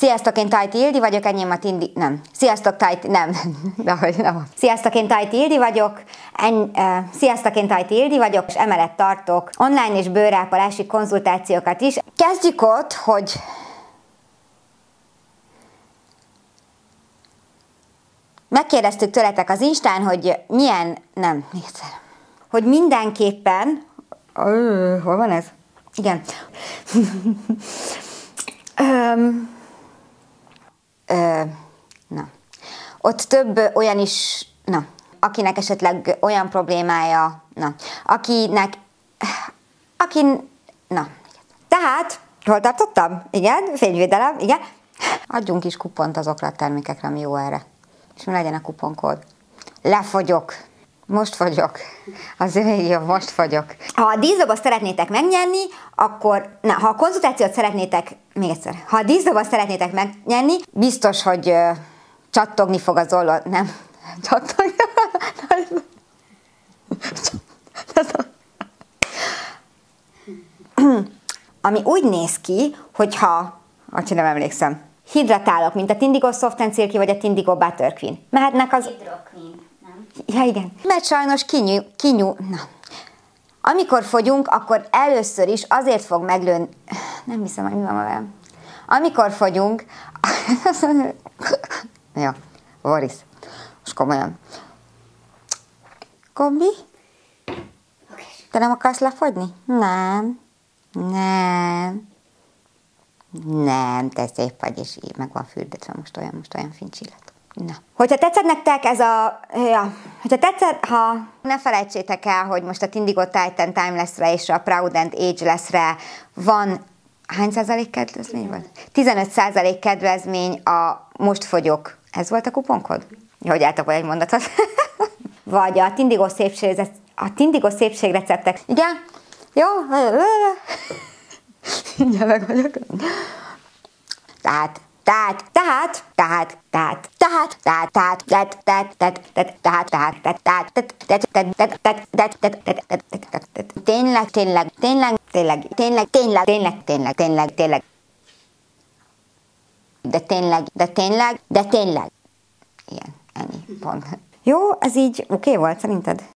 Sziasztok, én Tajti Ildi vagyok, enyém a Tindi... Nem. Sziasztok, Tajti... Nem. Dehogy nem. Sziasztok, én Tajti Ildi vagyok. Sziasztok, én Tajti Ildi vagyok, és emellett tartok online és bőrápolási konzultációkat is. Kezdjük ott, hogy... Megkérdeztük tőletek az Instán, hogy milyen... Nem, még egyszer. Hogy mindenképpen... hol van ez? Igen. Na. Ott több olyan is... Na. Akinek esetleg olyan problémája... Na. Akinek... Na. Tehát, hol tartottam? Igen, fényvédelem, igen. Adjunk is kupont azokra a termékekre, ami jó erre. És mi legyen a kuponkód? Lefogyok. Most fogyok. Azért még jobb, most fogyok. Ha a díszdobozt szeretnétek megnyerni, akkor... Na, ha a konzultációt szeretnétek... Még egyszer. Ha a díszdobozt szeretnétek megnyerni, biztos, hogy csattogni fog az olló... Nem. Csattogni... Ami úgy néz ki, hogyha... Acsi, nem emlékszem. Hidratálok, mint a Tindigo Softensil vagy a Tindigo Batterquin. Mehetnek az... Hidrokvin, nem? Ja, igen. Mert sajnos Na. Amikor fogyunk, akkor először is azért fog meglőni... Nem hiszem, hogy mi van velem. Amikor fogyunk... Jó, Boris. Most komolyan. Kombi? Te nem akarsz lefogyni? Nem. Nem. Nem, te szép vagy, és így meg van fürdetve, most olyan fincsillat. Na. Hogyha tetszett nektek ez a... Ja. Hogyha tetszett, ha... Ne felejtsétek el, hogy most a Tindigo Titan timeless-re és a Prudent ageless-re van... Hány százalék kedvezmény volt? 15% kedvezmény a most fogyok. Ez volt a kuponkod? Jó, hogy álltak egy mondatot. Vagy a Tindigo szépségreceptek. Igen? Jó? Mindjárt meg vagyok. Tényleg. Igen, ennyi, pont. Jó, ez így oké volt szerinted?